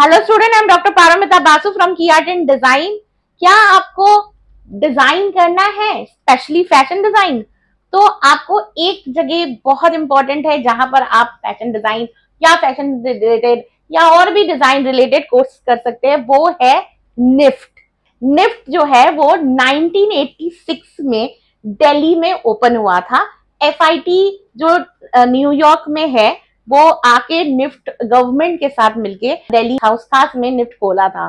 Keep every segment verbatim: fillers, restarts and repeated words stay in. Hello student, I am doctor Paramita Basu from की art and design. क्या आपको डिजाइन करना है, स्पेशली फैशन डिजाइन? तो आपको एक जगह बहुत इंपॉर्टेंट है जहां पर आप फैशन डिजाइन या फैशन रिलेटेड या और भी डिजाइन रिलेटेड कोर्स कर सकते हैं, वो है निफ्ट। निफ्ट जो है वो नाइनटीन एटी सिक्स में दिल्ली में ओपन हुआ था। एफ आई टी जो न्यूयॉर्क में है वो आके निफ्ट गवर्नमेंट के साथ मिलके दिल्ली हाउस खास में निफ्ट खोला था।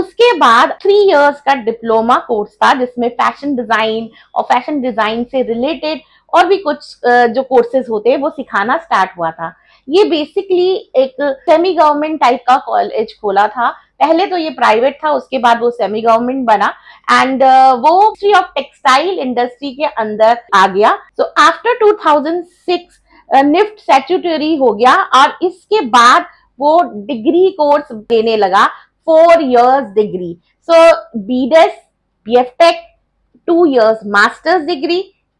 उसके बाद थ्री इयर्स का डिप्लोमा कोर्स था जिसमें फैशन डिजाइन और फैशन डिजाइन से रिलेटेड और भी कुछ जो कोर्सेज होते हैं वो सिखाना स्टार्ट हुआ था। ये बेसिकली एक सेमी गवर्नमेंट टाइप का कॉलेज खोला था। पहले तो ये प्राइवेट था, उसके बाद वो सेमी गवर्नमेंट बना एंड वो हिस्ट्री ऑफ टेक्सटाइल इंडस्ट्री के अंदर आ गया। So after two thousand six NIFT statutory हो गया और इसके बाद वो डिग्री कोर्स देने लगा, four years degree. So BDes, BFTech, two years masters degree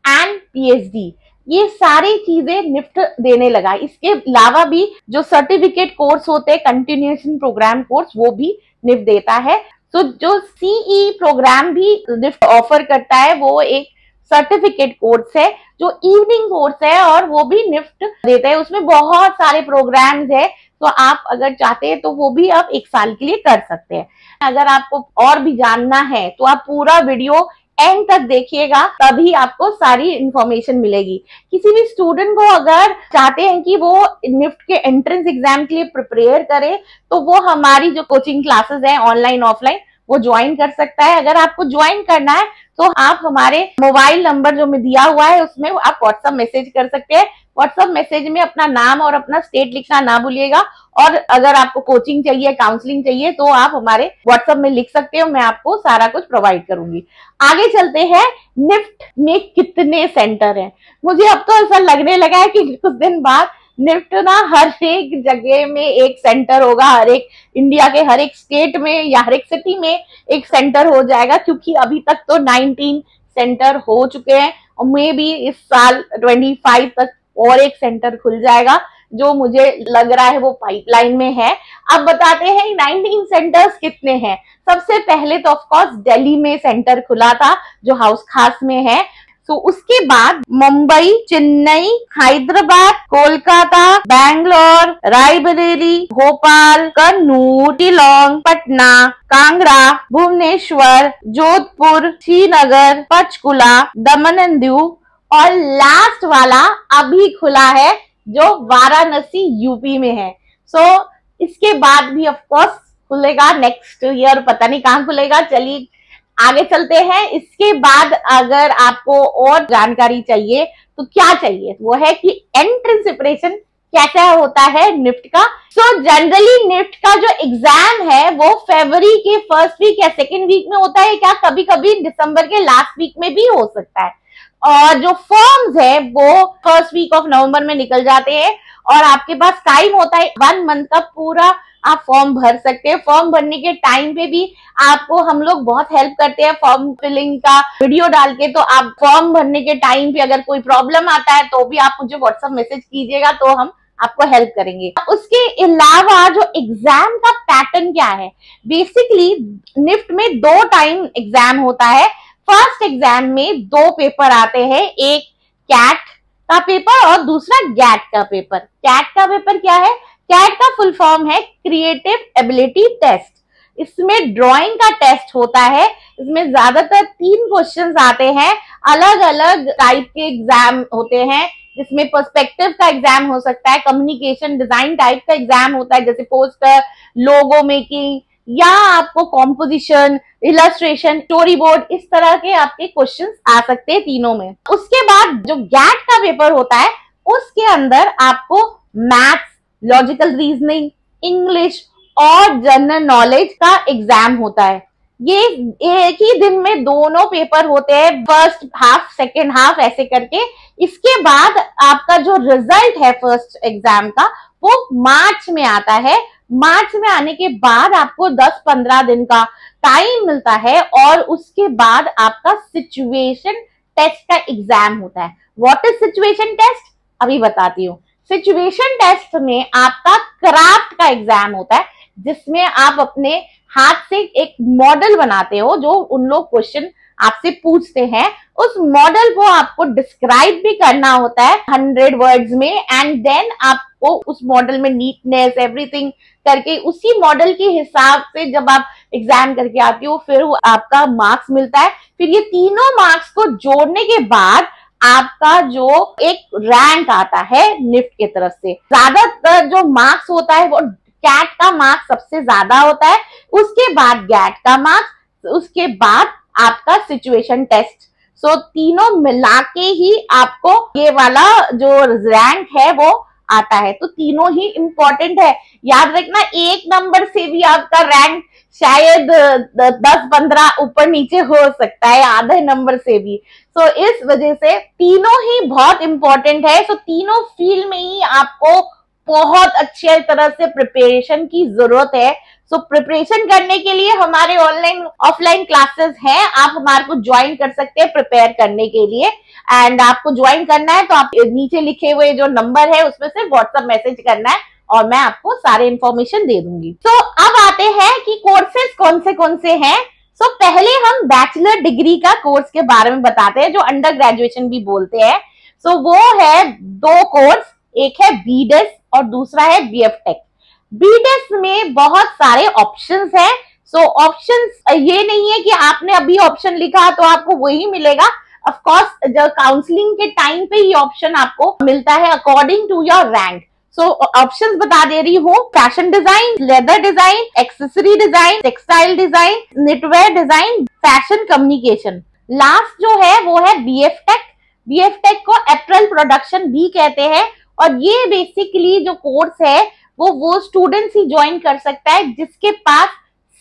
and PhD, ये सारी चीजें निफ्ट देने लगा। इसके अलावा भी जो सर्टिफिकेट कोर्स होते हैं, कंटिन्यूएशन प्रोग्राम कोर्स, वो भी निफ्ट देता है। सो so, जो सीई प्रोग्राम भी निफ्ट ऑफर करता है वो एक सर्टिफिकेट कोर्स है जो इवनिंग कोर्स है और वो भी निफ्ट देता है। उसमें बहुत सारे प्रोग्राम्स है, तो आप अगर चाहते हैं तो वो भी आप एक साल के लिए कर सकते हैं। अगर आपको और भी जानना है तो आप पूरा वीडियो एंड तक देखिएगा, तभी आपको सारी इंफॉर्मेशन मिलेगी। किसी भी स्टूडेंट को अगर चाहते हैं कि वो निफ्ट के एंट्रेंस एग्जाम के लिए प्रिपेयर करे तो वो हमारी जो कोचिंग क्लासेस है ऑनलाइन ऑफलाइन वो ज्वाइन कर सकता है। अगर आपको ज्वाइन करना है तो आप हमारे मोबाइल नंबर जो में दिया हुआ है उसमें आप व्हाट्सएप मैसेज कर सकते हैं। व्हाट्सएप मैसेज में अपना नाम और अपना स्टेट लिखना ना भूलिएगा, और अगर आपको कोचिंग चाहिए, काउंसलिंग चाहिए तो आप हमारे व्हाट्सएप में लिख सकते हो, मैं आपको सारा कुछ प्रोवाइड करूंगी। आगे चलते हैं, निफ्ट में कितने सेंटर हैं। मुझे अब तो ऐसा लगने लगा है कि कुछ दिन बाद निफ्ट ना हर एक जगह में एक सेंटर होगा, हर एक इंडिया के हर एक स्टेट में या हर एक सिटी में एक सेंटर हो जाएगा, क्योंकि अभी तक तो नाइनटीन सेंटर हो चुके हैं और मे बी इस साल ट्वेंटी फाइव तक और एक सेंटर खुल जाएगा, जो मुझे लग रहा है वो पाइपलाइन में है। अब बताते हैं नाइनटीन सेंटर्स कितने हैं। सबसे पहले तो ऑफकोर्स दिल्ली में सेंटर खुला था जो हाउस खास में है। तो उसके बाद मुंबई, चेन्नई, हैदराबाद, कोलकाता, बैंगलोर, रायबरेली, भोपाल, कन्नूर, शिलोंग, पटना, कांगड़ा, भुवनेश्वर, जोधपुर, श्रीनगर, पंचकुला, दमन एंड दीव, और लास्ट वाला अभी खुला है जो वाराणसी यूपी में है। सो so, इसके बाद भी ऑफकोर्स खुलेगा नेक्स्ट ईयर, पता नहीं कहाँ खुलेगा। चलिए आगे चलते हैं। इसके बाद अगर आपको और जानकारी चाहिए तो क्या चाहिए, वो है कि एंट्रेंस प्रिपरेशन कैसा होता है निफ्ट का। सो जनरली निफ्ट का जो एग्जाम है वो फरवरी के फर्स्ट वीक या सेकेंड वीक में होता है, क्या कभी कभी दिसंबर के लास्ट वीक में भी हो सकता है, और जो फॉर्म्स है वो फर्स्ट वीक ऑफ नवंबर में निकल जाते हैं। और आपके पास टाइम होता है, वन मंथ का पूरा आप फॉर्म भर सकते हैं। फॉर्म भरने के टाइम पे भी आपको हम लोग बहुत हेल्प करते हैं फॉर्म फिलिंग का वीडियो डाल के, तो आप फॉर्म भरने के टाइम पे अगर कोई प्रॉब्लम आता है तो भी आप मुझे व्हाट्सएप मैसेज कीजिएगा तो हम आपको हेल्प करेंगे। उसके अलावा जो एग्जाम का पैटर्न क्या है, बेसिकली निफ्ट में दो टाइम एग्जाम होता है। फर्स्ट एग्जाम में दो पेपर आते हैं, एक कैट का पेपर और दूसरा गैट का पेपर। कैट का पेपर क्या है? कैट का फुल फॉर्म है क्रिएटिव एबिलिटी टेस्ट। इसमें ड्राइंग का टेस्ट होता है। इसमें ज्यादातर तीन क्वेश्चंस आते हैं, अलग अलग टाइप के एग्जाम होते हैं, जिसमें पर्सपेक्टिव का एग्जाम हो सकता है, कम्युनिकेशन डिजाइन टाइप का एग्जाम होता है जैसे पोस्टर, लोगो मेकिंग, या आपको कॉम्पोजिशन, इलस्ट्रेशन, स्टोरी बोर्ड, इस तरह के आपके क्वेश्चंस आ सकते हैं तीनों में। उसके बाद जो गैट का पेपर होता है उसके अंदर आपको मैथ्स, लॉजिकल रीजनिंग, इंग्लिश और जनरल नॉलेज का एग्जाम होता है। ये एक ही दिन में दोनों पेपर होते हैं, फर्स्ट हाफ, सेकेंड हाफ, ऐसे करके। इसके बाद आपका जो रिजल्ट है फर्स्ट एग्जाम का वो मार्च में आता है। मार्च में आने के बाद आपको दस पंद्रह दिन का टाइम मिलता है और उसके बाद आपका सिचुएशन टेस्ट का एग्जाम होता है। व्हाट इज सिचुएशन टेस्ट, अभी बताती हूँ। सिचुएशन टेस्ट में आपका क्राफ्ट का एग्जाम होता है। जिसमें आप अपने हाथ से एक मॉडल बनाते हो, जो उन लोग क्वेश्चन आपसे पूछते हैं, उस मॉडल को आपको डिस्क्राइब भी करना होता है हंड्रेड वर्ड्स में, एंड देन आपको उस मॉडल में नीटनेस एवरीथिंग करके उसी मॉडल के हिसाब से जब आप एग्जाम करके आती हो फिर वो आपका मार्क्स मिलता है। फिर ये तीनों मार्क्स को जोड़ने के बाद आपका जो एक रैंक आता है निफ्ट की तरफ से। ज्यादातर जो मार्क्स होता है वो कैट का मार्क्स सबसे ज्यादा होता है, उसके बाद गैट का मार्क्स, उसके बाद आपका सिचुएशन टेस्ट। सो so, तीनों मिला के ही आपको ये वाला जो रैंक है वो आता है। तो तीनों ही इम्पोर्टेंट है, याद रखना। एक नंबर से भी आपका रैंक शायद दस पंद्रह ऊपर नीचे हो सकता है, आधे नंबर से भी। सो so, इस वजह से तीनों ही बहुत इम्पोर्टेंट है। सो so, तीनों फील्ड में ही आपको बहुत अच्छे तरह से प्रिपरेशन की जरूरत है। सो so, प्रिपरेशन करने के लिए हमारे ऑनलाइन ऑफलाइन क्लासेस हैं, आप हमारे को ज्वाइन कर सकते हैं प्रिपेयर करने के लिए। एंड आपको ज्वाइन करना है तो आप नीचे लिखे हुए जो नंबर है उसमें से व्हाट्सएप मैसेज करना है और मैं आपको सारे इंफॉर्मेशन दे दूंगी। सो so, अब आते हैं कि कोर्सेज कौन से कौन से हैं। सो so, पहले हम बैचलर डिग्री का कोर्स के बारे में बताते हैं, जो अंडर ग्रेजुएशन भी बोलते हैं। सो so, वो है दो कोर्स, एक है बीडेस और दूसरा है बीएफटेक। बीडेस में बहुत सारे ऑप्शंस हैं। सो ऑप्शंस ये नहीं है कि आपने अभी ऑप्शन लिखा तो आपको वही मिलेगा। ऑफ कोर्स जो काउंसलिंग के टाइम पे ही ऑप्शन आपको मिलता है according to your rank. So options बता दे रही हूँ: fashion design, leather design, accessory design, textile design, knitwear design, fashion communication. Last जो है वो है बीएफटेक। बीएफटेक को एपरल प्रोडक्शन भी कहते हैं और ये बेसिकली जो कोर्स है वो वो स्टूडेंट्स ही ज्वाइन कर सकता है जिसके पास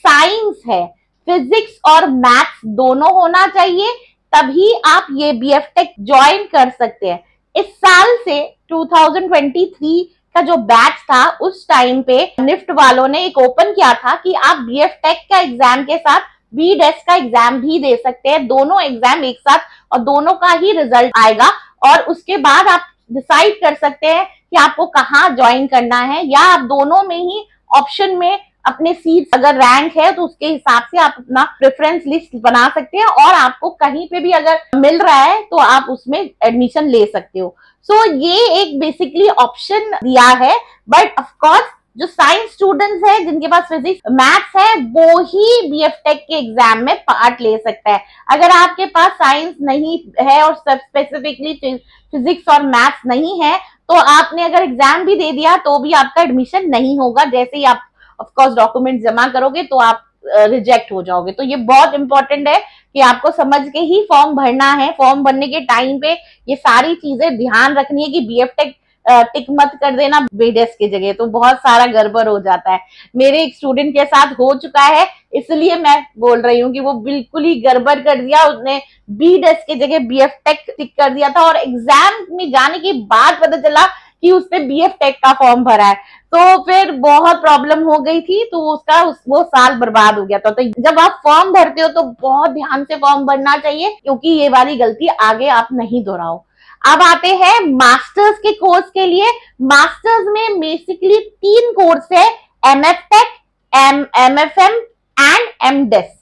साइंस है, फिजिक्स और मैथ्स दोनों होना चाहिए, तभी आप ये बीएफटेक ज्वाइन कर सकते हैं। इस साल से दो हज़ार तेईस का जो बैच था उस टाइम पे निफ्ट वालों ने एक ओपन किया था कि आप बीएफटेक का एग्जाम के साथ बीडेस का एग्जाम भी दे सकते हैं, दोनों एग्जाम एक साथ, और दोनों का ही रिजल्ट आएगा और उसके बाद आप डिसाइड कर सकते हैं कि आपको कहाँ ज्वाइन करना है, या आप दोनों में ही ऑप्शन में अपने सीट अगर रैंक है तो उसके हिसाब से आप अपना प्रेफरेंस लिस्ट बना सकते हैं और आपको कहीं पे भी अगर मिल रहा है तो आप उसमें एडमिशन ले सकते हो। सो so, ये एक बेसिकली ऑप्शन दिया है, बट ऑफ कोर्स जो साइंस स्टूडेंट्स हैं जिनके पास फिजिक्स मैथ्स है वो ही बीएफटेक के एग्जाम में पार्ट ले सकता है। अगर आपके पास साइंस नहीं है और स्पेसिफिकली फिजिक्स और मैथ्स नहीं है तो आपने अगर एग्जाम भी दे दिया तो भी आपका एडमिशन नहीं होगा। जैसे ही आप ऑफ कोर्स डॉक्यूमेंट जमा करोगे तो आप रिजेक्ट हो जाओगे। तो ये बहुत इंपॉर्टेंट है कि आपको समझ के ही फॉर्म भरना है। फॉर्म भरने के टाइम पे ये सारी चीजें ध्यान रखनी है कि बीएफटेक टिक मत कर देना बीडेस की जगह, तो बहुत सारा गड़बड़ हो जाता है। मेरे एक स्टूडेंट के साथ हो चुका है, इसलिए मैं बोल रही हूँ कि वो बिल्कुल ही गड़बड़ कर दिया। उसने बीडेस की जगह बीएफटेक टिक कर दिया था और एग्जाम में जाने के बाद पता चला कि उसने बीएफटेक का फॉर्म भरा है, तो फिर बहुत प्रॉब्लम हो गई थी। तो उसका उस, वो साल बर्बाद हो गया था। तो जब आप फॉर्म भरते हो तो बहुत ध्यान से फॉर्म भरना चाहिए, क्योंकि ये वाली गलती आगे आप नहीं दोहराओ। अब आते हैं मास्टर्स के कोर्स के लिए। मास्टर्स में बेसिकली तीन कोर्स है: एमएफटेक, एमएफएम एंड एमडेस।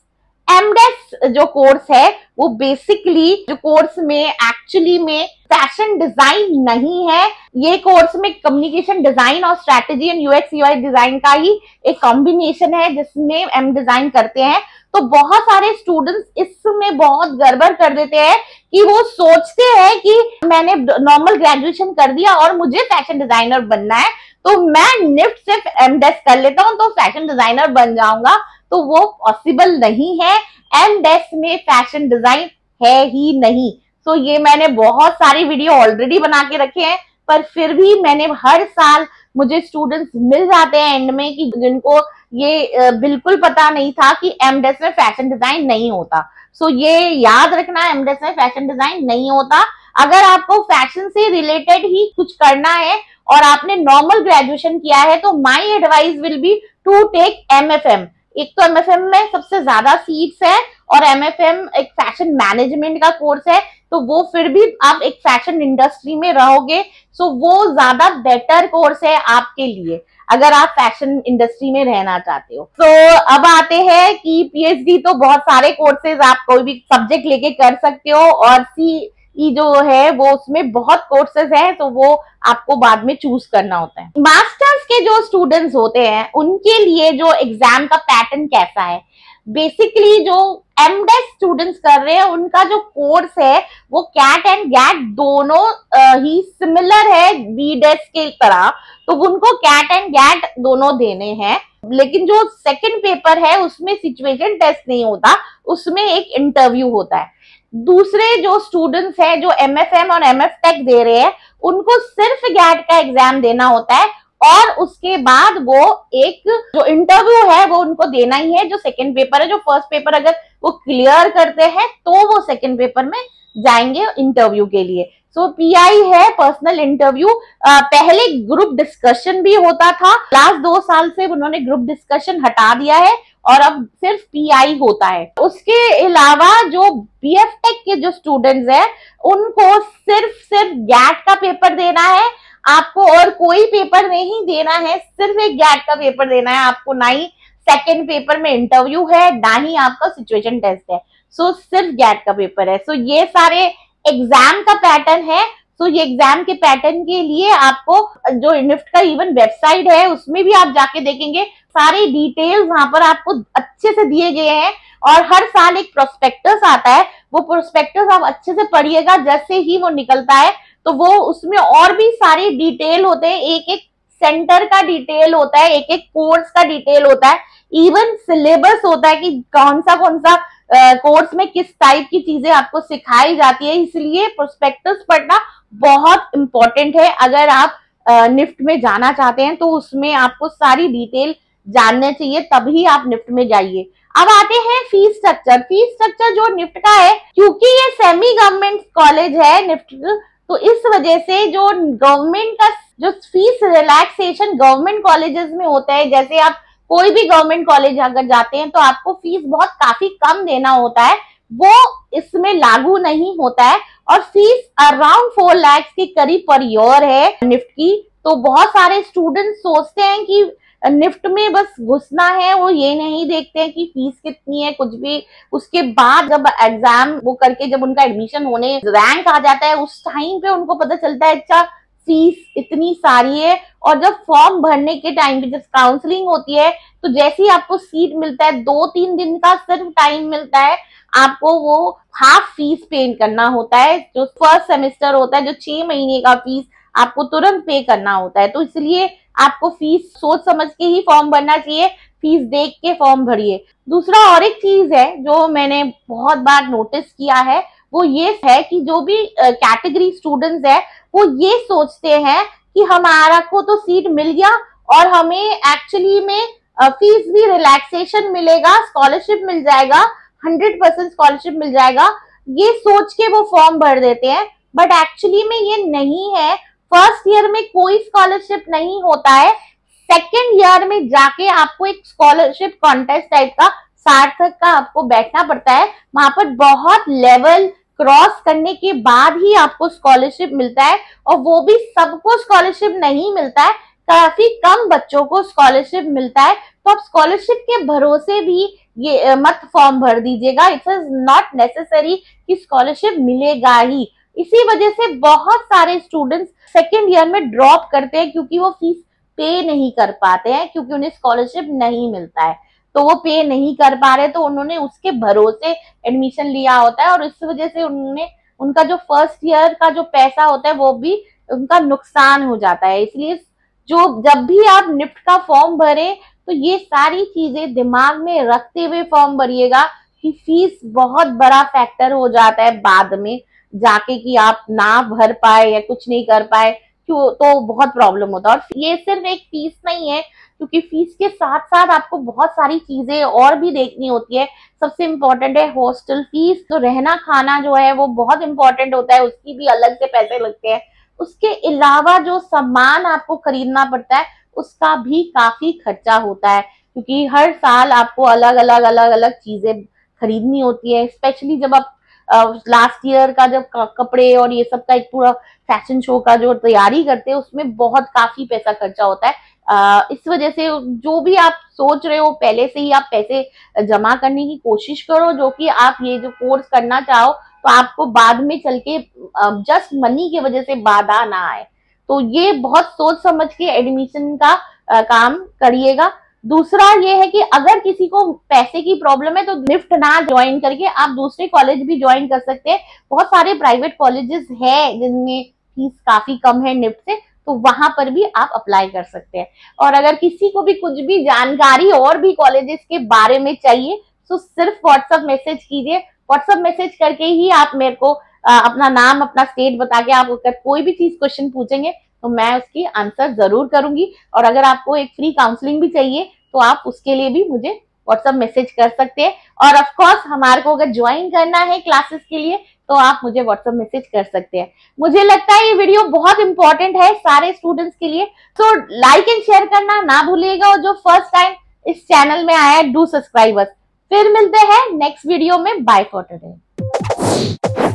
एमडेस जो कोर्स है वो बेसिकली जो कोर्स में एक्चुअली में फैशन डिजाइन नहीं है, ये कोर्स में कम्युनिकेशन डिजाइन और strategy and UX UI design का ही एक कॉम्बिनेशन है जिसमें एम डिजाइन करते हैं। तो बहुत सारे स्टूडेंट्स इसमें बहुत गड़बड़ कर देते हैं कि वो सोचते हैं कि मैंने नॉर्मल ग्रेजुएशन कर दिया और मुझे फैशन डिजाइनर बनना है, तो मैं निफ्ट से एमडेस कर लेता हूं तो फैशन डिजाइनर बन जाऊंगा। तो वो पॉसिबल नहीं है। एमडेस में फैशन डिजाइन है ही नहीं। सो so, ये मैंने बहुत सारी वीडियो ऑलरेडी बना के रखे हैं, पर फिर भी मैंने हर साल मुझे स्टूडेंट्स मिल जाते हैं एंड में कि जिनको ये बिल्कुल पता नहीं था कि एमडेस में फैशन डिजाइन नहीं होता। सो ये याद रखना, एमडेस में फैशन डिजाइन नहीं होता। अगर आपको फैशन से रिलेटेड ही कुछ करना है और आपने नॉर्मल ग्रेजुएशन किया है तो my advice will be to take MFM. एक तो एमएफएम में सबसे ज्यादा सीट्स है और एमएफएम एक फैशन मैनेजमेंट का कोर्स है, तो वो फिर भी आप एक फैशन इंडस्ट्री में रहोगे, सो वो ज्यादा बेटर कोर्स है आपके लिए। अगर आप फैशन इंडस्ट्री में रहना चाहते हो। तो so, अब आते हैं कि पीएचडी तो बहुत सारे कोर्सेज आप कोई भी सब्जेक्ट लेके कर सकते हो, और सीई जो है वो उसमें बहुत कोर्सेज हैं, तो वो आपको बाद में चूज करना होता है। मास्टर्स के जो स्टूडेंट्स होते हैं उनके लिए जो एग्जाम का पैटर्न कैसा है, बेसिकली जो एमडेस स्टूडेंट्स कर रहे हैं उनका जो कोर्स है वो कैट एंड गैट दोनों ही सिमिलर है बीडेस के तरह, तो उनको कैट एंड गैट दोनों देने हैं। लेकिन जो सेकंड पेपर है उसमें सिचुएशन टेस्ट नहीं होता, उसमें एक इंटरव्यू होता है। दूसरे जो स्टूडेंट्स हैं जो एमएफएम और एमएफटेक दे रहे हैं उनको सिर्फ गैट का एग्जाम देना होता है, और उसके बाद वो एक जो इंटरव्यू है वो उनको देना ही है जो सेकंड पेपर है। जो फर्स्ट पेपर अगर वो क्लियर करते हैं तो वो सेकंड पेपर में जाएंगे इंटरव्यू के लिए। सो पीआई है पर्सनल इंटरव्यू। पहले ग्रुप डिस्कशन भी होता था, लास्ट दो साल से उन्होंने ग्रुप डिस्कशन हटा दिया है और अब सिर्फ पीआई होता है। उसके अलावा जो बीएफटेक के जो स्टूडेंट्स हैं उनको सिर्फ सिर्फ गैट का पेपर देना है आपको, और कोई पेपर नहीं देना है, सिर्फ एक गैट का पेपर देना है आपको। ना ही सेकेंड पेपर में इंटरव्यू है, ना ही आपका सिचुएशन टेस्ट है, सो सिर्फ गैट का पेपर है। सो ये सारे एग्जाम का पैटर्न है। सो ये एग्जाम के पैटर्न के लिए आपको जो निफ्ट का इवन वेबसाइट है उसमें भी आप जाके देखेंगे, सारे डिटेल्स वहां पर आपको अच्छे से दिए गए हैं। और हर साल एक प्रोस्पेक्टस आता है, वो प्रोस्पेक्टस आप अच्छे से पढ़िएगा, जैसे ही वो निकलता है तो वो उसमें और भी सारे डिटेल होते हैं, एक एक सेंटर का डिटेल होता है, एक एक कोर्स का डिटेल होता है, इवन सिलेबस होता है कि कौन सा कौन सा कोर्स में किस टाइप की चीजें आपको सिखाई जाती है। इसलिए प्रोस्पेक्टस पढ़ना बहुत इंपॉर्टेंट है। अगर आप निफ्ट में जाना चाहते हैं तो उसमें आपको सारी डिटेल जानना चाहिए, तभी आप निफ्ट में जाइए। अब आते हैं फी स्ट्रक्चर। फी स्ट्रक्चर जो निफ्ट का है, क्योंकि ये सेमी गवर्नमेंट कॉलेज है निफ्ट, तो इस वजह से जो गवर्नमेंट का जो फीस रिलैक्सेशन गवर्नमेंट कॉलेजेस में होता है, जैसे आप कोई भी गवर्नमेंट कॉलेज अगर जाते हैं तो आपको फीस बहुत काफी कम देना होता है, वो इसमें लागू नहीं होता है। और फीस अराउंड फोर लैक्स के करीब पर ईयर है निफ्ट की। तो बहुत सारे स्टूडेंट सोचते हैं कि निफ्ट में बस घुसना है, वो ये नहीं देखते हैं कि फीस कितनी है कुछ भी। उसके बाद जब एग्जाम वो करके जब उनका एडमिशन होने रैंक आ जाता है उस टाइम पे उनको पता चलता है अच्छा फीस इतनी सारी है। और जब फॉर्म भरने के टाइम पे जब काउंसलिंग होती है तो जैसे ही आपको सीट मिलता है, दो तीन दिन का सिर्फ टाइम मिलता है, आपको वो हाफ फीस पे करना होता है। जो फर्स्ट सेमेस्टर होता है जो छह महीने का फीस आपको तुरंत पे करना होता है। तो इसलिए आपको फीस सोच समझ के ही फॉर्म भरना चाहिए, फीस देख के फॉर्म भरिए। दूसरा और एक चीज है जो मैंने बहुत बार नोटिस किया है, वो ये है कि जो भी कैटेगरी स्टूडेंट्स है वो ये सोचते हैं कि हमारा को तो सीट मिल गया और हमें एक्चुअली में फीस भी रिलैक्सेशन मिलेगा, स्कॉलरशिप मिल जाएगा, हंड्रेड परसेंट स्कॉलरशिप मिल जाएगा, ये सोच के वो फॉर्म भर देते हैं। बट एक्चुअली में ये नहीं है, फर्स्ट ईयर में कोई स्कॉलरशिप नहीं होता है, सेकेंड ईयर में जाके आपको एक स्कॉलरशिप कॉन्टेस्ट टाइप का सार्थक का आपको बैठना पड़ता है, वहां पर बहुत लेवल क्रॉस करने के बाद ही आपको स्कॉलरशिप मिलता है। और वो भी सबको स्कॉलरशिप नहीं मिलता है, काफी कम बच्चों को स्कॉलरशिप मिलता है। तो आप स्कॉलरशिप के भरोसे भी ये मत फॉर्म भर दीजिएगा, इट इज नॉट नेसेसरी कि स्कॉलरशिप मिलेगा ही। इसी वजह से बहुत सारे स्टूडेंट्स सेकेंड ईयर में ड्रॉप करते हैं क्योंकि वो फीस पे नहीं कर पाते हैं, क्योंकि उन्हें स्कॉलरशिप नहीं मिलता है तो वो पे नहीं कर पा रहे, तो उन्होंने उसके भरोसे एडमिशन लिया होता है। और इस वजह से उन्होंने उनका जो फर्स्ट ईयर का जो पैसा होता है वो भी उनका नुकसान हो जाता है। इसलिए जो जब भी आप निफ्ट का फॉर्म भरे तो ये सारी चीजें दिमाग में रखते हुए फॉर्म भरिएगा कि फीस बहुत बड़ा फैक्टर हो जाता है बाद में जाके, कि आप ना भर पाए या कुछ नहीं कर पाए क्यों, तो बहुत प्रॉब्लम होता है। और ये सिर्फ एक फीस नहीं है, क्योंकि फीस के साथ साथ आपको बहुत सारी चीजें और भी देखनी होती है। सबसे इम्पोर्टेंट है हॉस्टल फीस, तो रहना खाना जो है वो बहुत इम्पोर्टेंट होता है, उसकी भी अलग से पैसे लगते हैं। उसके अलावा जो सामान आपको खरीदना पड़ता है उसका भी काफी खर्चा होता है, क्योंकि हर साल आपको अलग अलग अलग अलग चीजें खरीदनी होती है। स्पेशली जब आप लास्ट uh, ईयर का जब कपड़े और ये सब का एक पूरा फैशन शो का जो तैयारी करते हैं उसमें बहुत काफी पैसा खर्चा होता है। इस वजह से जो भी आप सोच रहे हो पहले से ही आप पैसे जमा करने की कोशिश करो, जो कि आप ये जो कोर्स करना चाहो तो आपको बाद में चल के जस्ट मनी की वजह से बाधा ना आए। तो ये बहुत सोच समझ के एडमिशन का आ, काम करिएगा। दूसरा ये है कि अगर किसी को पैसे की प्रॉब्लम है तो निफ्ट ना ज्वाइन करके आप दूसरे कॉलेज भी ज्वाइन कर सकते हैं। बहुत सारे प्राइवेट कॉलेजेस हैं जिनमें फीस काफी कम है निफ्ट से, तो वहां पर भी आप अप्लाई कर सकते हैं। और अगर किसी को भी कुछ भी जानकारी और भी कॉलेजेस के बारे में चाहिए तो सिर्फ व्हाट्सएप मैसेज कीजिए। व्हाट्सएप मैसेज करके ही आप मेरे को आ, अपना नाम अपना स्टेट बता के आप अगर कोई भी चीज क्वेश्चन पूछेंगे तो मैं उसकी आंसर जरूर करूंगी। और अगर आपको एक फ्री काउंसलिंग भी चाहिए तो आप उसके लिए भी मुझे व्हाट्सएप मैसेज कर सकते हैं। और ऑफ कोर्स हमारे को अगर ज्वाइन करना है क्लासेस के लिए तो आप मुझे व्हाट्सएप मैसेज कर सकते हैं। मुझे लगता है ये वीडियो बहुत इंपॉर्टेंट है सारे स्टूडेंट्स के लिए, तो लाइक एंड शेयर करना ना भूलिएगा। और जो फर्स्ट टाइम इस चैनल में आया है डू सब्सक्राइब अस। फिर मिलते हैं नेक्स्ट वीडियो में। Bye for today.